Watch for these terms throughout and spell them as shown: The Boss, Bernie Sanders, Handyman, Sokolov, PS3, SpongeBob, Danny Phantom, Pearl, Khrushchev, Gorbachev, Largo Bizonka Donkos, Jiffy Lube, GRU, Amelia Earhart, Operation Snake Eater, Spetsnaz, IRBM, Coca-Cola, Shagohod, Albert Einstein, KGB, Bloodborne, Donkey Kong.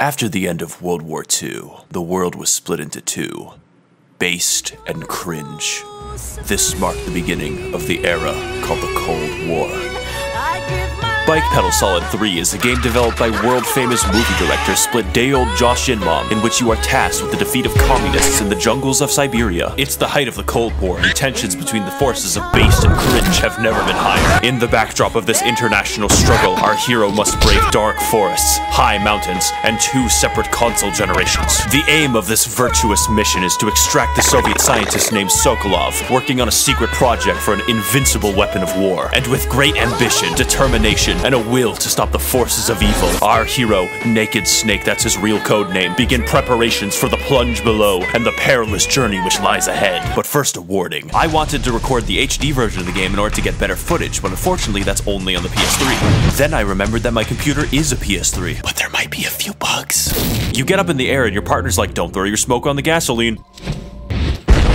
After the end of World War II, the world was split into two, based and cringe. This marked the beginning of the era called the Cold War. Spike Pedal Solid 3 is a game developed by world-famous movie director split-day-old Josh Inman, in which you are tasked with the defeat of communists in the jungles of Siberia. It's the height of the Cold War, and tensions between the forces of based and cringe have never been higher. In the backdrop of this international struggle, our hero must brave dark forests, high mountains, and two separate console generations. The aim of this virtuous mission is to extract the Soviet scientist named Sokolov, working on a secret project for an invincible weapon of war, and with great ambition, determination, and a will to stop the forces of evil. Our hero, Naked Snake, that's his real code name, begin preparations for the plunge below and the perilous journey which lies ahead. But first, a warning. I wanted to record the HD version of the game in order to get better footage, but unfortunately that's only on the PS3. Then I remembered that my computer is a PS3, but there might be a few bugs. You get up in the air and your partner's like, don't throw your smoke on the gasoline.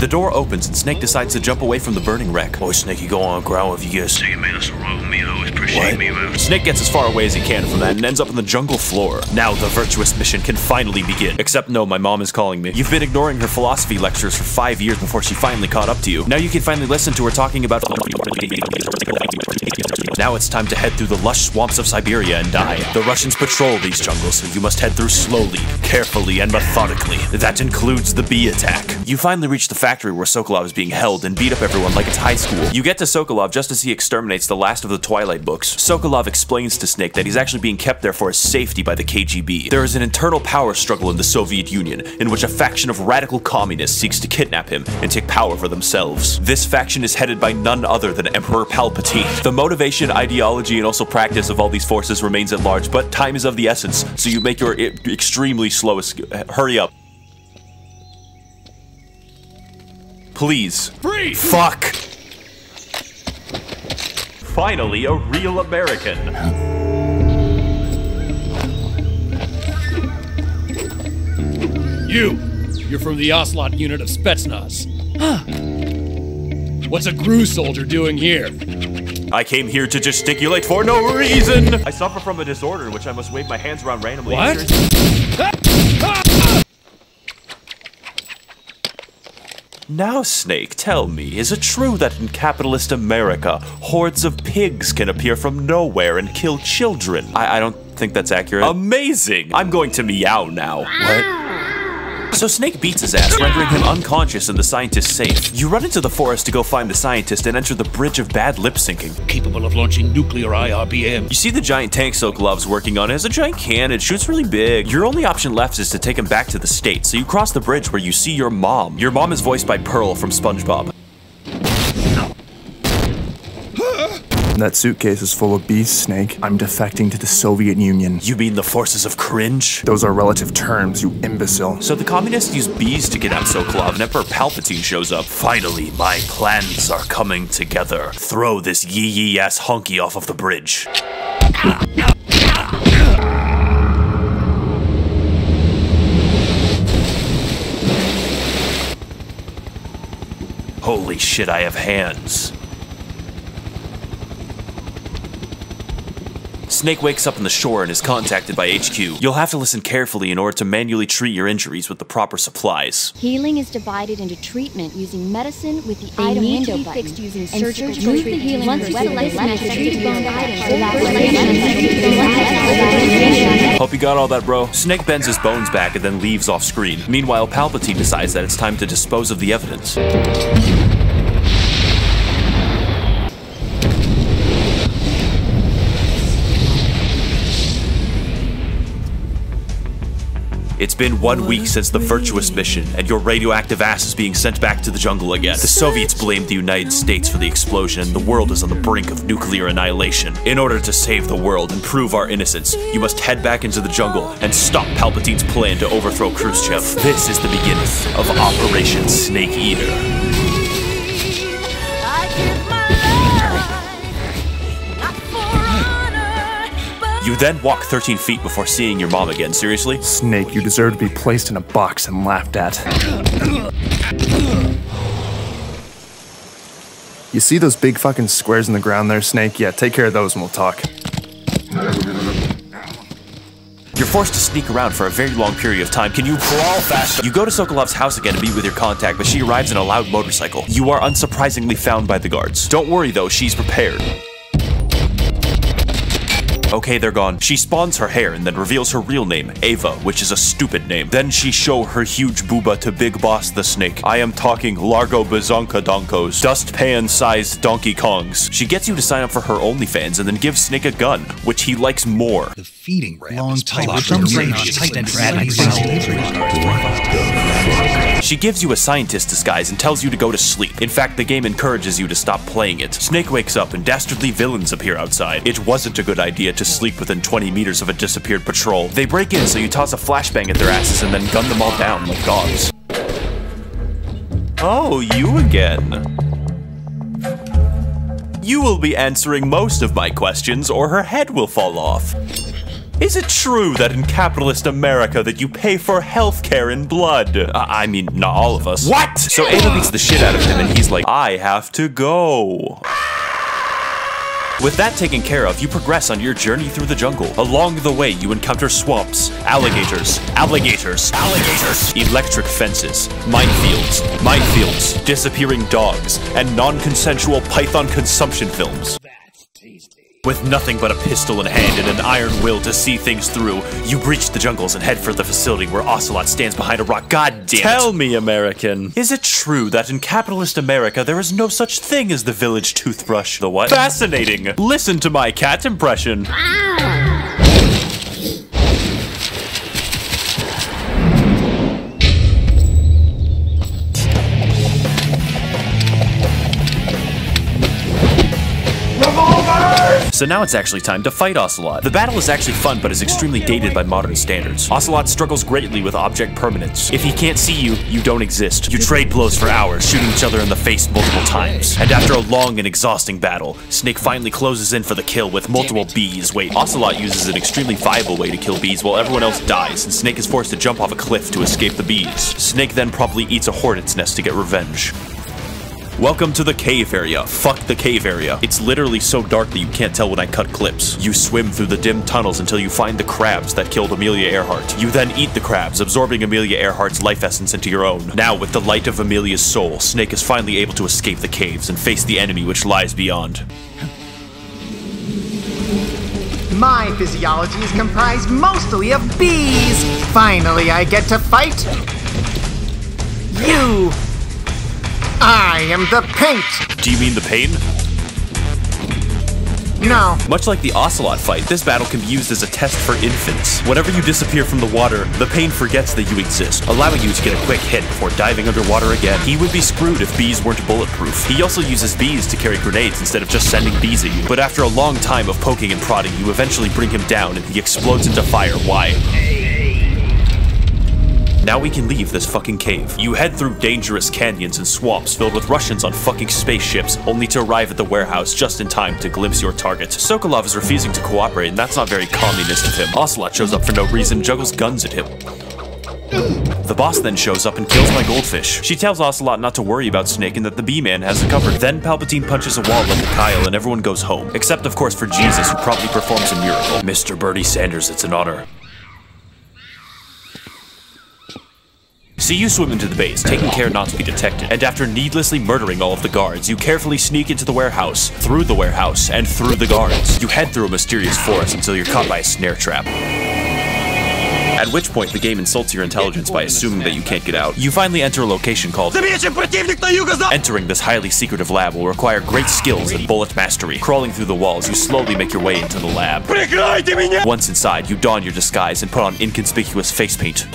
The door opens and Snake decides to jump away from the burning wreck. Boy, Snakey, go on, growl if you guess. So you made us a roll with me, you always appreciate me, man. Snake gets as far away as he can from that and ends up on the jungle floor. Now the virtuous mission can finally begin. Except no, my mom is calling me. You've been ignoring her philosophy lectures for 5 years before she finally caught up to you. Now you can finally listen to her talking about... Now it's time to head through the lush swamps of Siberia and die. The Russians patrol these jungles, so you must head through slowly, carefully, and methodically. That includes the bee attack. You finally reach the factory where Sokolov is being held and beat up everyone like it's high school. You get to Sokolov just as he exterminates the last of the Twilight books. Sokolov explains to Snake that he's actually being kept there for his safety by the KGB. There is an internal power struggle in the Soviet Union, in which a faction of radical communists seeks to kidnap him and take power for themselves. This faction is headed by none other than Emperor Palpatine. The motivation, ideology, and also practice of all these forces remains at large, but time is of the essence, so you make your extremely slow hurry up. Please. Free. Fuck! Finally, a real American. You're from the Ocelot unit of Spetsnaz. What's a GRU soldier doing here? I came here to gesticulate for no reason! I suffer from a disorder in which I must wave my hands around randomly. What? Now, Snake, tell me, is it true that in capitalist America, hordes of pigs can appear from nowhere and kill children? I don't think that's accurate. Amazing! I'm going to meow now. What? So Snake beats his ass, rendering him unconscious and the scientist safe. You run into the forest to go find the scientist and enter the bridge of bad lip-syncing. Capable of launching nuclear IRBM. You see the giant tank Sokolov's working on. It has a giant cannon, shoots really big. Your only option left is to take him back to the States, so you cross the bridge where you see your mom. Your mom is voiced by Pearl from SpongeBob. That suitcase is full of bees, Snake. I'm defecting to the Soviet Union. You mean the forces of cringe? Those are relative terms, you imbecile. So the communists use bees to get out Sokolov, and Emperor Palpatine shows up. Finally, my plans are coming together. Throw this yee-yee-ass honky off of the bridge. Holy shit, I have hands. Snake wakes up on the shore and is contacted by HQ. You'll have to listen carefully in order to manually treat your injuries with the proper supplies. Healing is divided into treatment using medicine with the item window button. And surgical treatment. Once you select treated bone items. Hope you got all that, bro. Snake bends his bones back and then leaves off screen. Meanwhile, Palpatine decides that it's time to dispose of the evidence. It's been 1 week since the Virtuous Mission, and your radioactive ass is being sent back to the jungle again. The Soviets blamed the United States for the explosion, and the world is on the brink of nuclear annihilation. In order to save the world and prove our innocence, you must head back into the jungle and stop Palpatine's plan to overthrow Khrushchev. This is the beginning of Operation Snake Eater. You then walk 13 feet before seeing your mom again. Seriously? Snake, you deserve to be placed in a box and laughed at. You see those big fucking squares in the ground there, Snake? Yeah, take care of those and we'll talk. Your forced to sneak around for a very long period of time. Can you crawl faster? You go to Sokolov's house again to be with your contact, but she arrives in a loud motorcycle. You are unsurprisingly found by the guards. Don't worry though, she's prepared. Okay, they're gone. She spawns her hair and then reveals her real name, Ava, which is a stupid name. Then she show her huge booba to Big Boss the Snake. I am talking Largo Bizonka Donkos, dustpan-sized Donkey Kongs. She gets you to sign up for her OnlyFans and then gives Snake a gun, which he likes more. The feeding ramp is She gives you a scientist disguise and tells you to go to sleep. In fact, the game encourages you to stop playing it. Snake wakes up and dastardly villains appear outside. It wasn't a good idea to sleep within 20 meters of a disappeared patrol. They break in, so you toss a flashbang at their asses and then gun them all down like dogs. Oh, you again. You will be answering most of my questions or her head will fall off. Is it true that in capitalist America that you pay for healthcare in blood? I mean, not all of us. What? So Ava beats the shit out of him and he's like, I have to go. With that taken care of, you progress on your journey through the jungle. Along the way, you encounter swamps, alligators, electric fences, minefields, disappearing dogs, and non-consensual python consumption films. That's tasty. With nothing but a pistol in hand and an iron will to see things through, you breach the jungles and head for the facility where Ocelot stands behind a rock. God damn it. Tell me, American, is it true that in capitalist America there is no such thing as the village toothbrush? The what? Fascinating! Listen to my cat impression. So now it's actually time to fight Ocelot. The battle is actually fun, but is extremely dated by modern standards. Ocelot struggles greatly with object permanence. If he can't see you, you don't exist. You trade blows for hours, shooting each other in the face multiple times. And after a long and exhausting battle, Snake finally closes in for the kill with multiple bees. Wait, Ocelot uses an extremely viable way to kill bees while everyone else dies, and Snake is forced to jump off a cliff to escape the bees. Snake then promptly eats a hornet's nest to get revenge. Welcome to the cave area. Fuck the cave area. It's literally so dark that you can't tell when I cut clips. You swim through the dim tunnels until you find the crabs that killed Amelia Earhart. You then eat the crabs, absorbing Amelia Earhart's life essence into your own. Now, with the light of Amelia's soul, Snake is finally able to escape the caves and face the enemy which lies beyond. My physiology is comprised mostly of bees. Finally, I get to fight you. I am the paint! Do you mean the pain? No. Much like the Ocelot fight, this battle can be used as a test for infants. Whenever you disappear from the water, the pain forgets that you exist, allowing you to get a quick hit before diving underwater again. He would be screwed if bees weren't bulletproof. He also uses bees to carry grenades instead of just sending bees at you. But after a long time of poking and prodding, you eventually bring him down and he explodes into fire. Why? Now we can leave this fucking cave. You head through dangerous canyons and swamps filled with Russians on fucking spaceships, only to arrive at the warehouse just in time to glimpse your target. Sokolov is refusing to cooperate, and that's not very communist of him. Ocelot shows up for no reason, juggles guns at him. The boss then shows up and kills my goldfish. She tells Ocelot not to worry about Snake and that the Bee-Man has it covered. Then Palpatine punches a wall like a Kyle and everyone goes home. Except of course for Jesus, who probably performs a miracle. Mr. Bernie Sanders, it's an honor. So you swim into the base, taking care not to be detected, and after needlessly murdering all of the guards, you carefully sneak into the warehouse, through the warehouse, and through the guards. You head through a mysterious forest until you're caught by a snare trap. At which point, the game insults your intelligence by assuming that you can't get out. You finally enter a location called Entering this highly secretive lab will require great skills and bullet mastery. Crawling through the walls, you slowly make your way into the lab. Once inside, you don your disguise and put on inconspicuous face paint.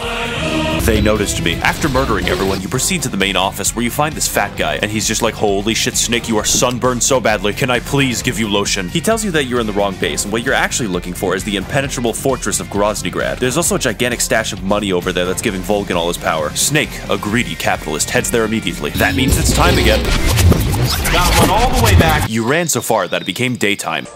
They noticed me. After murdering everyone, you proceed to the main office where you find this fat guy, and he's just like, holy shit, Snake, you are sunburned so badly. Can I please give you lotion? He tells you that you're in the wrong base, and what you're actually looking for is the impenetrable fortress of Groznyj Grad. There's also a gigantic stash of money over there that's giving Volgin all his power. Snake, a greedy capitalist, heads there immediately. That means it's time again. Got one all the way back. You ran so far that it became daytime.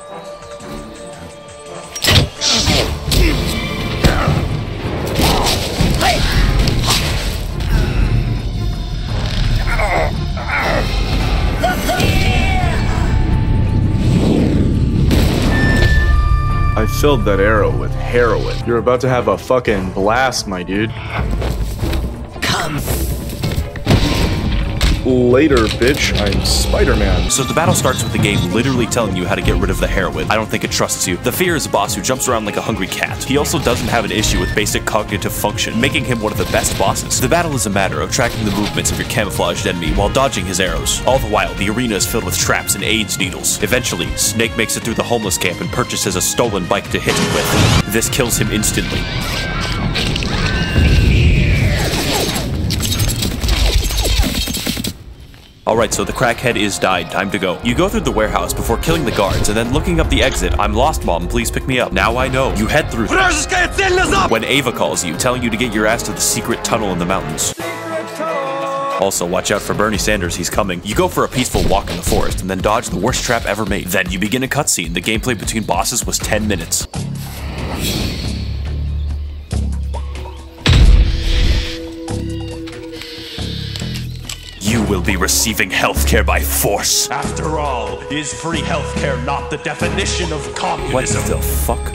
I filled that arrow with heroin. You're about to have a fucking blast, my dude. Come. Later, bitch, I'm Spider-Man. So the battle starts with the game literally telling you how to get rid of the heroin. I don't think it trusts you. The Fear is a boss who jumps around like a hungry cat. He also doesn't have an issue with basic cognitive function, making him one of the best bosses. The battle is a matter of tracking the movements of your camouflaged enemy while dodging his arrows. All the while, the arena is filled with traps and AIDS needles. Eventually, Snake makes it through the homeless camp and purchases a stolen bike to hit him with. This kills him instantly. Alright, so the crackhead is died, time to go. You go through the warehouse before killing the guards and then looking up the exit, I'm lost mom, please pick me up. Now I know. You head through when Ava calls you, telling you to get your ass to the secret tunnel in the mountains. Also, watch out for Bernie Sanders, he's coming. You go for a peaceful walk in the forest and then dodge the worst trap ever made. Then you begin a cutscene. The gameplay between bosses was 10 minutes. You will be receiving healthcare by force. After all, is free healthcare not the definition of communism? What the fuck?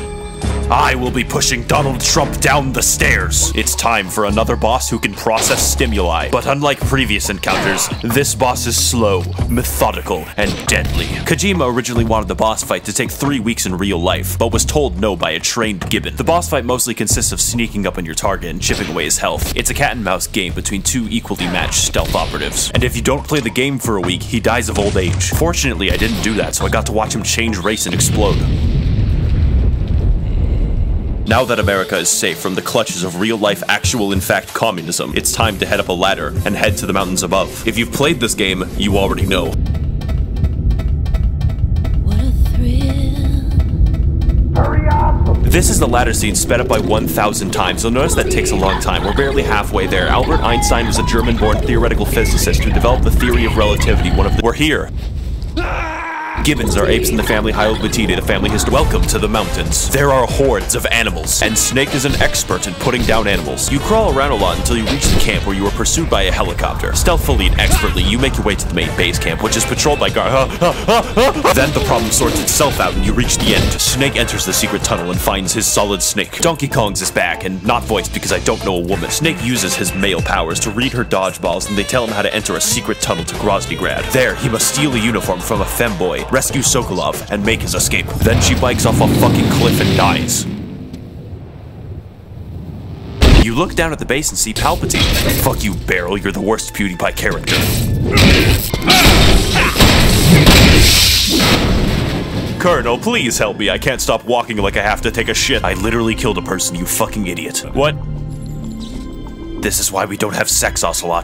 I will be pushing Donald Trump down the stairs. It's time for another boss who can process stimuli. But unlike previous encounters, this boss is slow, methodical, and deadly. Kojima originally wanted the boss fight to take 3 weeks in real life, but was told no by a trained gibbon. The boss fight mostly consists of sneaking up on your target and chipping away his health. It's a cat and mouse game between two equally matched stealth operatives. And if you don't play the game for a week, he dies of old age. Fortunately, I didn't do that, so I got to watch him change race and explode. Now that America is safe from the clutches of real-life, actual, in fact, communism, it's time to head up a ladder and head to the mountains above. If you've played this game, you already know. What a thrill. Hurry up! This is the ladder scene sped up by 1,000 times. You'll notice that takes a long time. We're barely halfway there. Albert Einstein was a German-born theoretical physicist who developed the theory of relativity. We're here. Gibbons are apes in the family Hylobatidae, the family is welcome to the mountains. There are hordes of animals, and Snake is an expert in putting down animals. You crawl around a lot until you reach the camp where you are pursued by a helicopter. Stealthily and expertly, you make your way to the main base camp, which is patrolled by guards. Then the problem sorts itself out and you reach the end. Snake enters the secret tunnel and finds his solid snake. Donkey Kong's is back, and not voiced because I don't know a woman. Snake uses his male powers to read her dodgeballs, and they tell him how to enter a secret tunnel to Groznyj Grad. There, he must steal a uniform from a femboy, rescue Sokolov, and make his escape. Then she bikes off a fucking cliff and dies. You look down at the base and see Palpatine. Fuck you, Barrel, you're the worst PewDiePie character. Colonel, please help me, I can't stop walking like I have to take a shit. I literally killed a person, you fucking idiot. What? This is why we don't have sex, Ocelot.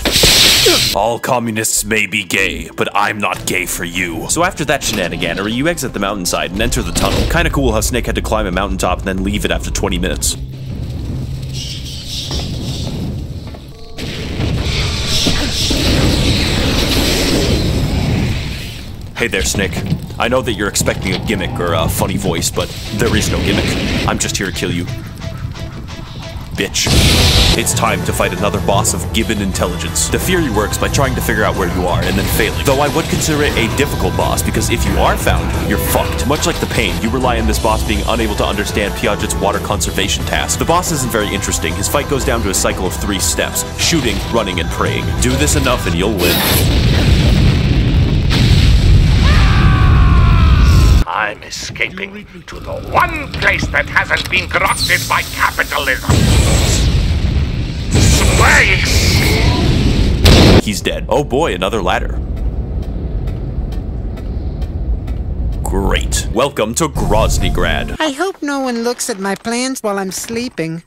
All communists may be gay, but I'm not gay for you. So after that shenaniganery, you exit the mountainside and enter the tunnel. Kinda cool how Snake had to climb a mountaintop and then leave it after 20 minutes. Hey there, Snake. I know that you're expecting a gimmick or a funny voice, but there is no gimmick. I'm just here to kill you. Bitch. It's time to fight another boss of gibbon intelligence. The theory works by trying to figure out where you are and then failing, though I would consider it a difficult boss because if you are found, you're fucked. Much like the pain, you rely on this boss being unable to understand Piaget's water conservation task. The boss isn't very interesting. His fight goes down to a cycle of 3 steps, shooting, running, and praying. Do this enough and you'll win. I'm escaping to the one place that hasn't been corrupted by capitalism. Space! He's dead. Oh boy, another ladder. Great. Welcome to Groznyj Grad. I hope no one looks at my plans while I'm sleeping.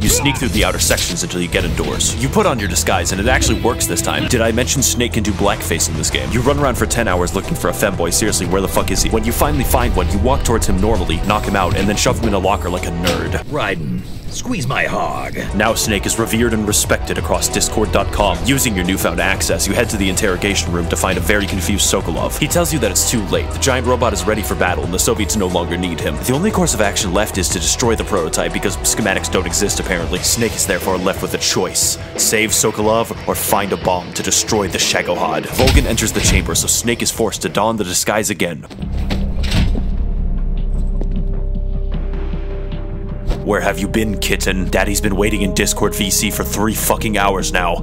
You sneak through the outer sections until you get indoors. You put on your disguise and it actually works this time. Did I mention Snake can do blackface in this game? You run around for 10 hours looking for a femboy. Seriously, where the fuck is he? When you finally find one, you walk towards him normally, knock him out, and then shove him in a locker like a nerd. Raiden, squeeze my hog. Now Snake is revered and respected across discord.com. Using your newfound access, you head to the interrogation room to find a very confused Sokolov. He tells you that it's too late. The giant robot is ready for battle and the Soviets no longer need him. The only course of action left is to destroy the prototype because schematics don't exist apparently. Snake is therefore left with a choice. Save Sokolov, or find a bomb to destroy the Shagohod. Volgin enters the chamber, so Snake is forced to don the disguise again. Where have you been, kitten? Daddy's been waiting in Discord VC for 3 fucking hours now.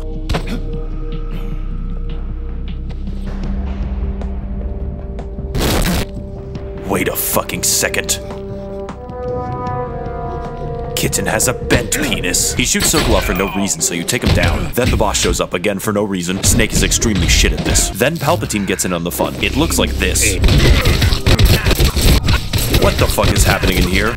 Wait a fucking second. Kitten has a bent penis. He shoots Sokolov for no reason, so you take him down. Then the boss shows up again for no reason. Snake is extremely shit at this. Then Palpatine gets in on the fun. It looks like this. What the fuck is happening in here?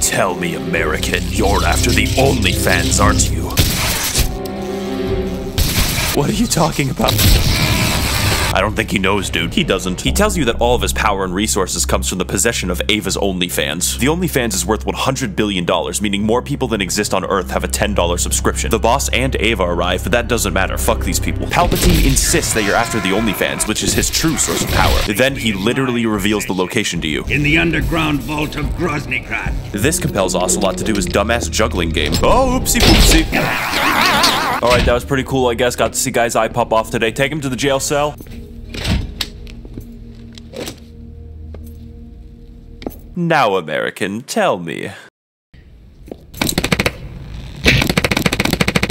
Tell me, American, you're after the OnlyFans, aren't you? What are you talking about? I don't think he knows, dude. He doesn't. He tells you that all of his power and resources comes from the possession of Ava's OnlyFans. The OnlyFans is worth $100 billion, meaning more people than exist on Earth have a $10 subscription. The boss and Ava arrive, but that doesn't matter. Fuck these people. Palpatine insists that you're after the OnlyFans, which is his true source of power. Then he literally reveals the location to you. In the underground vault of Groznyj Grad. This compels Ocelot to do his dumbass juggling game. Oh, oopsie poopsie. Alright, that was pretty cool, I guess. Got to see guy's eye pop off today. Take him to the jail cell. Now, American, tell me.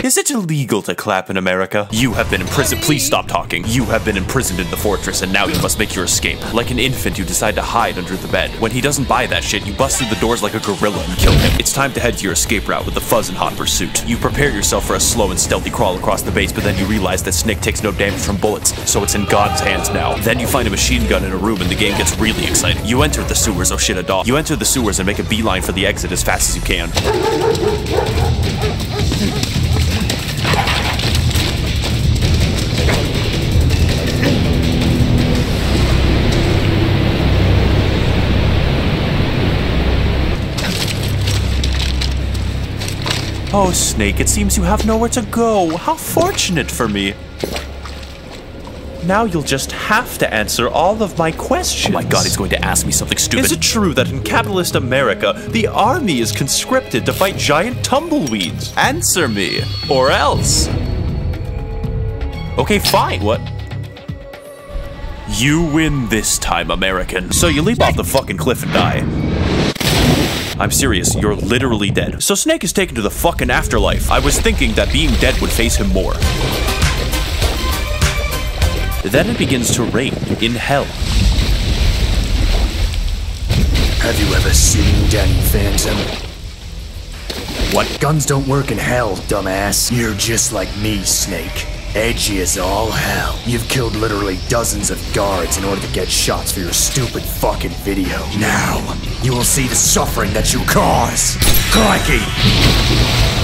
Is it illegal to clap in America? You have been imprisoned. Please stop talking. You have been imprisoned in the fortress, and now you must make your escape. Like an infant, you decide to hide under the bed. When he doesn't buy that shit, you bust through the doors like a gorilla and kill him. It's time to head to your escape route with the fuzz and hot pursuit. You prepare yourself for a slow and stealthy crawl across the base, but then you realize that Snake takes no damage from bullets, so it's in God's hands now. Then you find a machine gun in a room, and the game gets really exciting. You enter the sewers. Oh shit, a dog. You enter the sewers and make a beeline for the exit as fast as you can. Oh, Snake, it seems you have nowhere to go. How fortunate for me. Now you'll just have to answer all of my questions. Oh my god, he's going to ask me something stupid. Is it true that in capitalist America, the army is conscripted to fight giant tumbleweeds? Answer me, or else. Okay, fine. What? You win this time, American. So you leap off the fucking cliff and die. I'm serious, you're literally dead. So Snake is taken to the fucking afterlife. I was thinking that being dead would face him more. Then it begins to rain in hell. Have you ever seen Danny Phantom? What? Guns don't work in hell, dumbass. You're just like me, Snake. Edgy as all hell. You've killed literally dozens of guards in order to get shots for your stupid fucking video. Now, you will see the suffering that you cause. Crikey!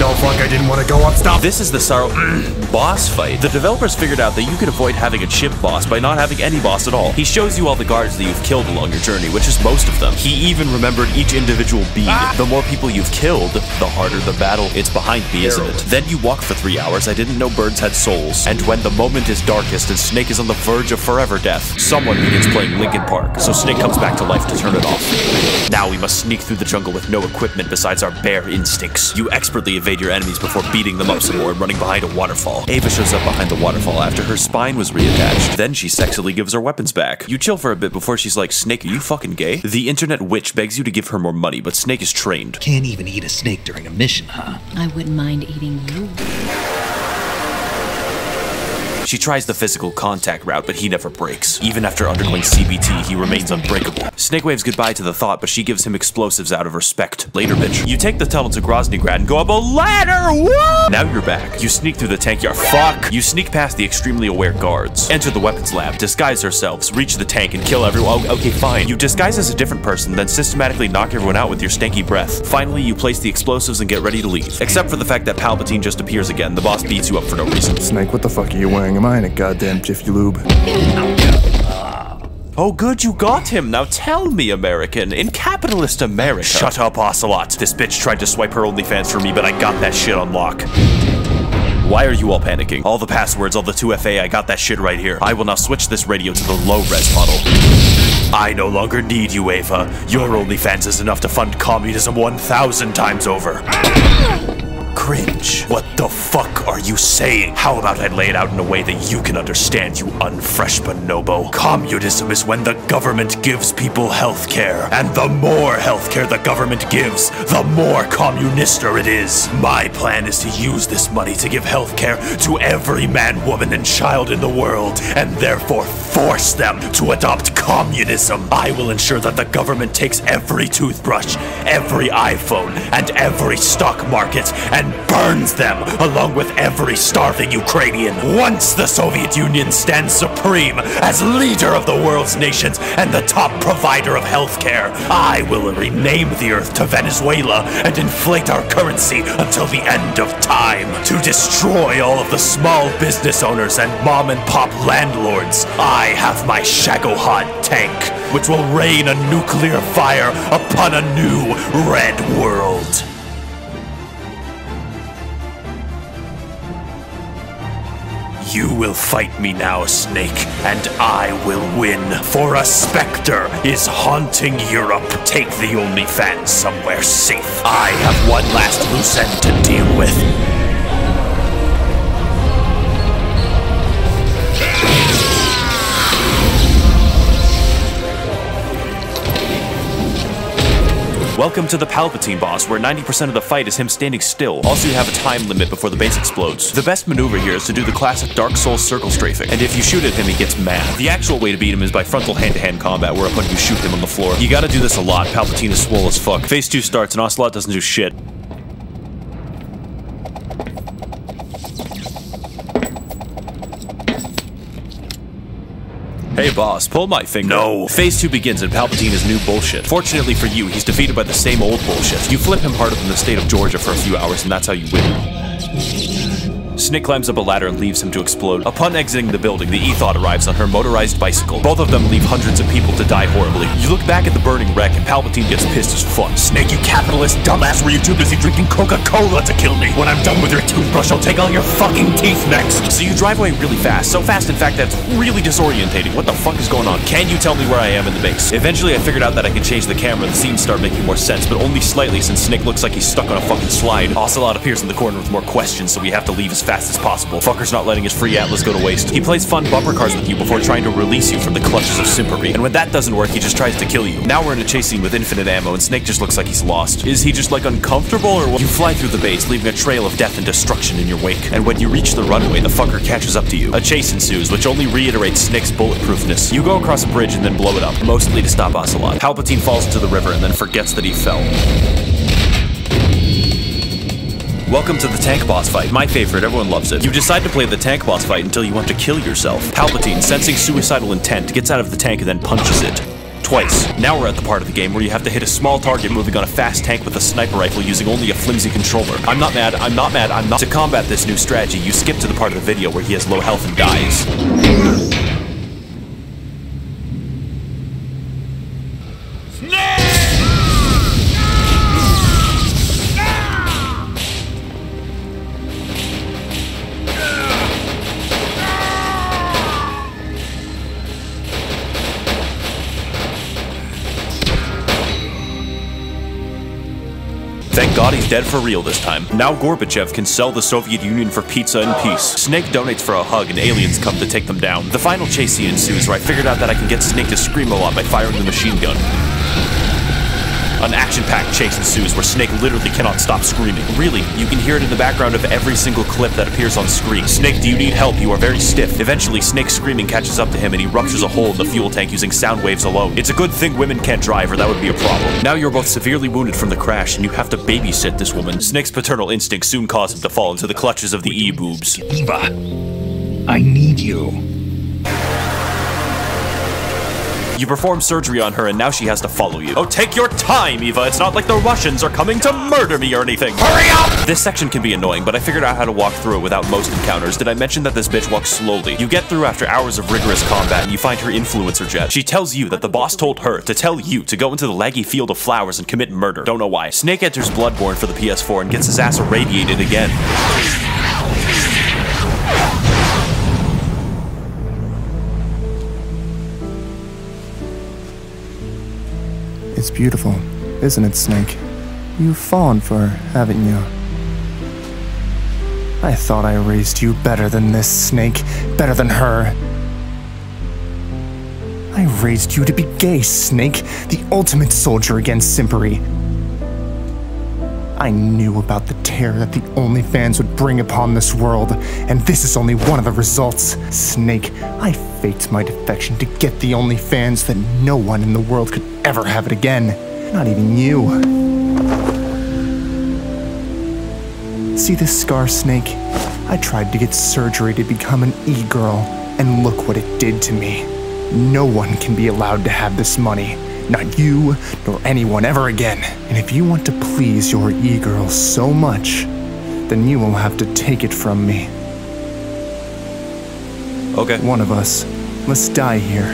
No fuck, I didn't want to go up, stop! This is the sorrow boss fight. The developers figured out that you could avoid having a chip boss by not having any boss at all. He shows you all the guards that you've killed along your journey, which is most of them. He even remembered each individual bead. Ah! The more people you've killed, the harder the battle. It's behind me, isn't it? Then you walk for 3 hours. I didn't know birds had souls. And when the moment is darkest and Snake is on the verge of forever death, someone begins playing Linkin Park, so Snake comes back to life to turn it off. Now we must sneak through the jungle with no equipment besides our bare instincts. You expertly evade your enemies before beating them up some more and running behind a waterfall. Ava shows up behind the waterfall after her spine was reattached. Then she sexily gives her weapons back. You chill for a bit before she's like, Snake, are you fucking gay? The internet witch begs you to give her more money, but Snake is trained. Can't even eat a snake during a mission, huh? I wouldn't mind eating you. She tries the physical contact route, but he never breaks. Even after undergoing CBT, he remains unbreakable. Snake waves goodbye to the thought, but she gives him explosives out of respect. Later, bitch. You take the tunnel to Groznyj Grad and go up a ladder! Whoa! Now you're back. You sneak through the tank yard. Fuck! You sneak past the extremely aware guards. Enter the weapons lab, disguise yourselves, reach the tank, and kill everyone. Okay, fine. You disguise as a different person, then systematically knock everyone out with your stanky breath. Finally, you place the explosives and get ready to leave. Except for the fact that Palpatine just appears again. The boss beats you up for no reason. Snake, what the fuck are you wearing? Am I in a goddamn Jiffy Lube? Oh good, you got him! Now tell me, American, in capitalist America— Shut up, Ocelot! This bitch tried to swipe her OnlyFans for me, but I got that shit on lock. Why are you all panicking? All the passwords, all the 2FA, I got that shit right here. I will now switch this radio to the low-res model. I no longer need you, Ava. Your OnlyFans is enough to fund communism 1,000 times over. cringe. What the fuck are you saying? How about I lay it out in a way that you can understand, you unfresh bonobo? Communism is when the government gives people healthcare, and the more healthcare the government gives, the more communister it is. My plan is to use this money to give healthcare to every man, woman, and child in the world, and therefore force them to adopt communism. I will ensure that the government takes every toothbrush, every iPhone, and every stock market, and burns them along with every starving Ukrainian. Once the Soviet Union stands supreme as leader of the world's nations and the top provider of healthcare, I will rename the earth to Venezuela and inflate our currency until the end of time. To destroy all of the small business owners and mom and pop landlords, I have my Shagohod tank, which will rain a nuclear fire upon a new red world. You will fight me now, Snake, and I will win. For a specter is haunting Europe. Take the OnlyFans somewhere safe. I have one last loose end to deal with. Welcome to the Palpatine boss, where 90% of the fight is him standing still. Also, you have a time limit before the base explodes. The best maneuver here is to do the classic Dark Souls circle strafing, and if you shoot at him, he gets mad. The actual way to beat him is by frontal hand-to-hand combat, whereupon you shoot him on the floor. You gotta do this a lot. Palpatine is swole as fuck. Phase 2 starts, and Ocelot doesn't do shit. Hey boss, pull my finger. No. Phase 2 begins and Palpatine is new bullshit. Fortunately for you, he's defeated by the same old bullshit. You flip him harder than the state of Georgia for a few hours and that's how you win. Snake climbs up a ladder and leaves him to explode. Upon exiting the building, the Ethod arrives on her motorized bicycle. Both of them leave hundreds of people to die horribly. You look back at the burning wreck and Palpatine gets pissed as fuck. Snake, you capitalist dumbass, were you too busy drinking Coca-Cola to kill me? When I'm done with your toothbrush, I'll take all your fucking teeth next. So you drive away really fast. So fast, in fact, that's really disorientating. What the fuck is going on? Can you tell me where I am in the base? Eventually, I figured out that I could change the camera and the scenes start making more sense, but only slightly since Snake looks like he's stuck on a fucking slide. Ocelot appears in the corner with more questions, so we have to leave as fast as possible. Fucker's not letting his free Atlas go to waste. He plays fun bumper cars with you before trying to release you from the clutches of simpery. And when that doesn't work, he just tries to kill you. Now we're in a chase scene with infinite ammo, and Snake just looks like he's lost. Is he just like uncomfortable or what? You fly through the base, leaving a trail of death and destruction in your wake. And when you reach the runway, the fucker catches up to you. A chase ensues, which only reiterates Snake's bulletproofness. You go across a bridge and then blow it up, mostly to stop Ocelot. Palpatine falls into the river and then forgets that he fell. Welcome to the tank boss fight. My favorite, everyone loves it. You decide to play the tank boss fight until you want to kill yourself. Palpatine, sensing suicidal intent, gets out of the tank and then punches it. Twice. Now we're at the part of the game where you have to hit a small target moving on a fast tank with a sniper rifle using only a flimsy controller. I'm not mad. To combat this new strategy, you skip to the part of the video where he has low health and dies. Thank God he's dead for real this time. Now Gorbachev can sell the Soviet Union for pizza in peace. Snake donates for a hug and aliens come to take them down. The final chase scene ensues where I figured out that I can get Snake to scream a lot by firing the machine gun. An action-packed chase ensues where Snake literally cannot stop screaming. Really, you can hear it in the background of every single clip that appears on screen. Snake, do you need help? You are very stiff. Eventually, Snake's screaming catches up to him and he ruptures a hole in the fuel tank using sound waves alone. It's a good thing women can't drive or that would be a problem. Now you're both severely wounded from the crash and you have to babysit this woman. Snake's paternal instinct soon caused him to fall into the clutches of the e-boobs. Eva, I need you. You perform surgery on her and now she has to follow you. Oh, take your time, Eva. It's not like the Russians are coming to murder me or anything. Hurry up! This section can be annoying, but I figured out how to walk through it without most encounters. Did I mention that this bitch walks slowly? You get through after hours of rigorous combat and you find her influencer jet. She tells you that the boss told her to tell you to go into the laggy field of flowers and commit murder. Don't know why. Snake enters Bloodborne for the PS4 and gets his ass irradiated again. It's beautiful, isn't it, Snake? You've fallen for her, haven't you? I thought I raised you better than this, Snake. Better than her. I raised you to be gay, Snake. The ultimate soldier against simpery. I knew about the terror that the OnlyFans would bring upon this world, and this is only one of the results. Snake, I faked my defection to get the OnlyFans that no one in the world could ever have it again. Not even you. See this scar, Snake? I tried to get surgery to become an e-girl, and look what it did to me. No one can be allowed to have this money. Not you, nor anyone ever again. And if you want to please your e-girl so much, then you will have to take it from me. Okay. One of us must die here,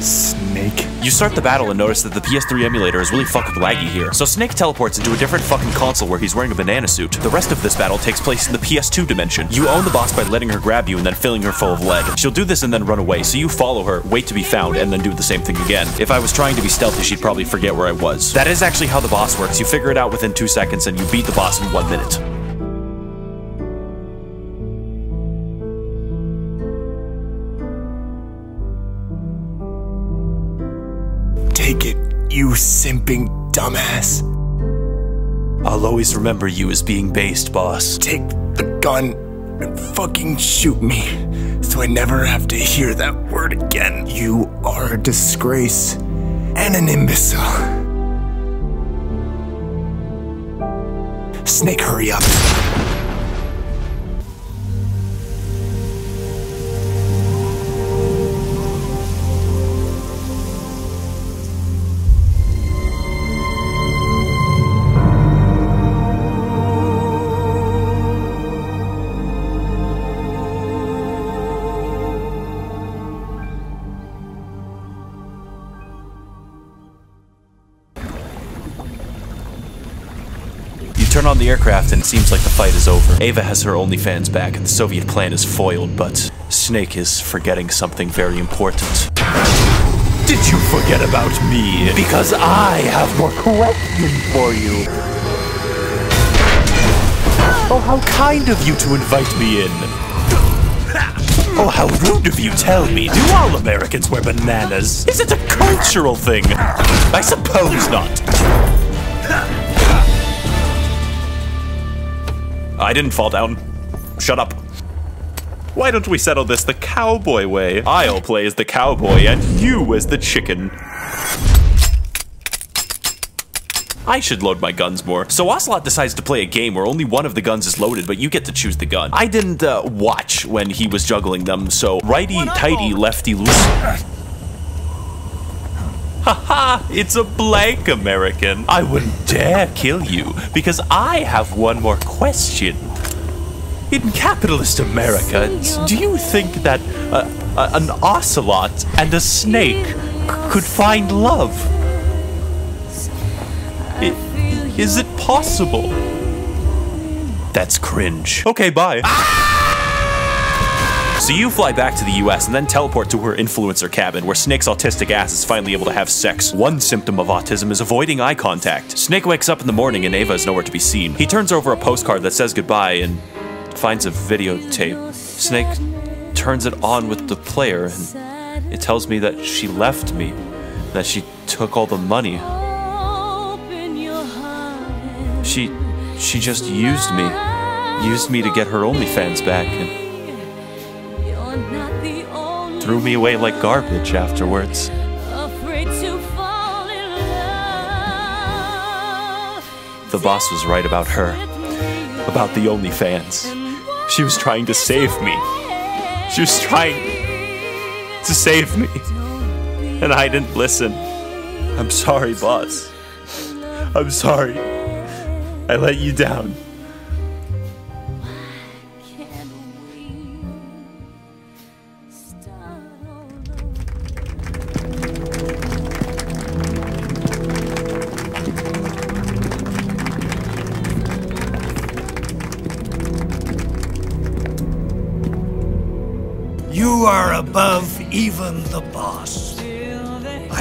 Snake. You start the battle and notice that the PS3 emulator is really fucking laggy here. So Snake teleports into a different fucking console where he's wearing a banana suit. The rest of this battle takes place in the PS2 dimension. You own the boss by letting her grab you and then filling her full of lead. She'll do this and then run away, so you follow her, wait to be found, and then do the same thing again. If I was trying to be stealthy, she'd probably forget where I was. That is actually how the boss works. You figure it out within 2 seconds and you beat the boss in 1 minute. You simping dumbass. I'll always remember you as being based, boss. Take the gun and fucking shoot me so I never have to hear that word again. You are a disgrace and an imbecile. Snake, hurry up. On the aircraft and it seems like the fight is over. Ava has her OnlyFans back and the Soviet plan is foiled, but Snake is forgetting something very important. Did you forget about me? Because I have more questions for you. Oh, how kind of you to invite me in. Oh, how rude of you. Tell me, do all Americans wear bananas? Is it a cultural thing? I suppose not. I didn't fall down. Shut up. Why don't we settle this the cowboy way? I'll play as the cowboy and you as the chicken. I should load my guns more. So Ocelot decides to play a game where only one of the guns is loaded, but you get to choose the gun. I didn't watch when he was juggling them, so righty-tighty, lefty-loosey. Haha, it's a blank American. I wouldn't dare kill you because I have one more question. In capitalist America, do you think that an ocelot and a snake could find love? Is it possible? That's cringe. Okay, bye. Ah! So you fly back to the US and then teleport to her influencer cabin where Snake's autistic ass is finally able to have sex. One symptom of autism is avoiding eye contact. Snake wakes up in the morning and Ava is nowhere to be seen. He turns over a postcard that says goodbye and finds a videotape. Snake turns it on with the player and it tells me that she left me, that she took all the money. She just used me to get her OnlyFans back and threw me away like garbage afterwards. Afraid to fall in love. The boss was right about her, about the OnlyFans. She was trying to save me. She was trying to save me. And I didn't listen. I'm sorry, boss. I'm sorry. I let you down. Above even the boss. I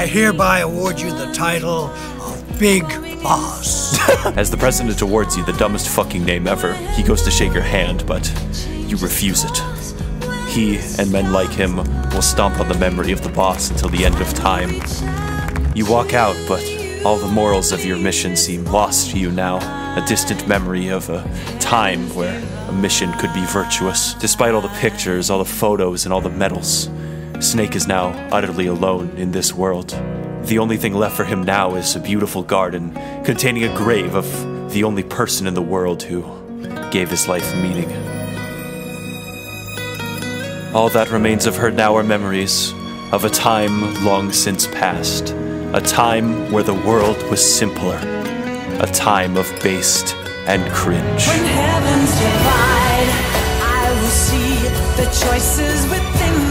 hereby award you the title of Big Boss. As the president awards you the dumbest fucking name ever. He goes to shake your hand, but you refuse it. He, and men like him, will stomp on the memory of the boss until the end of time. You walk out, but all the morals of your mission seem lost to you now, a distant memory of a time where a mission could be virtuous. Despite all the pictures, all the photos, and all the medals, Snake is now utterly alone in this world. The only thing left for him now is a beautiful garden containing a grave of the only person in the world who gave his life meaning. All that remains of her now are memories of a time long since past. A time where the world was simpler. A time of based and cringe. When heavens divide, I will see the choices within